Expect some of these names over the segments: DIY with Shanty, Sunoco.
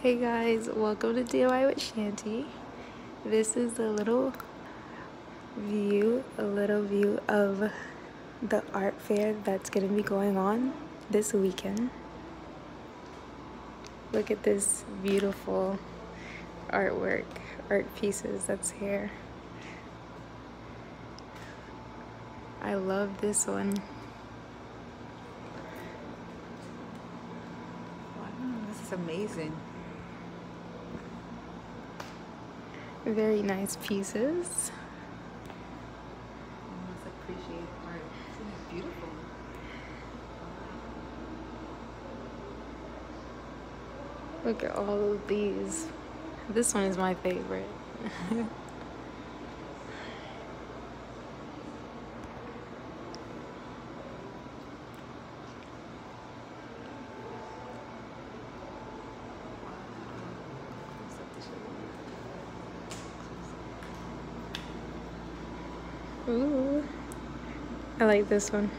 Hey guys, welcome to DIY with Shanty. This is a little view of the art fair that's going to be going on this weekend. Look at this beautiful artwork, art pieces that's here. I love this one. Wow, this is amazing. Very nice pieces. I must appreciate art. Isn't it beautiful? Look at all of these. This one is my favorite. Ooh, I like this one.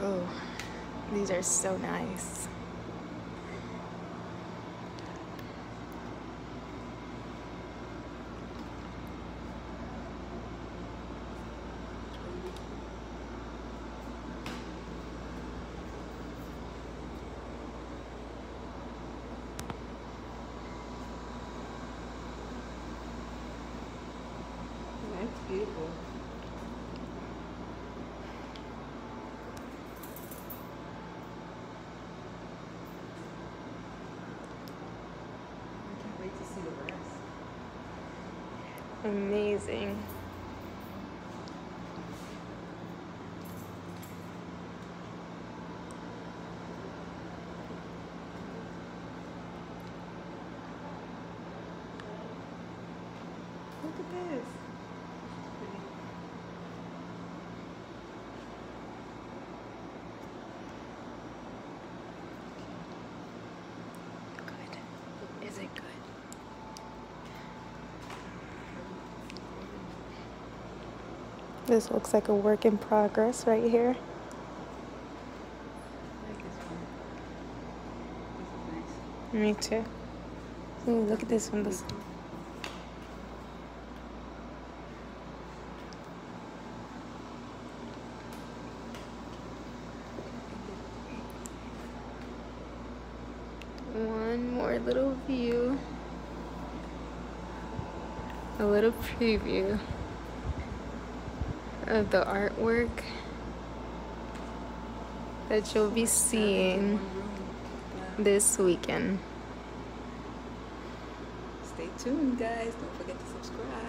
Oh, these are so nice. Beautiful. I can't wait to see the rest. Amazing. Look at this. Is it good? This looks like a work in progress right here. I like this one. This is nice. Me too. Ooh, look at this one. This one. One more little view, a little preview of the artwork that you'll be seeing this weekend. Stay tuned, guys. Don't forget to subscribe.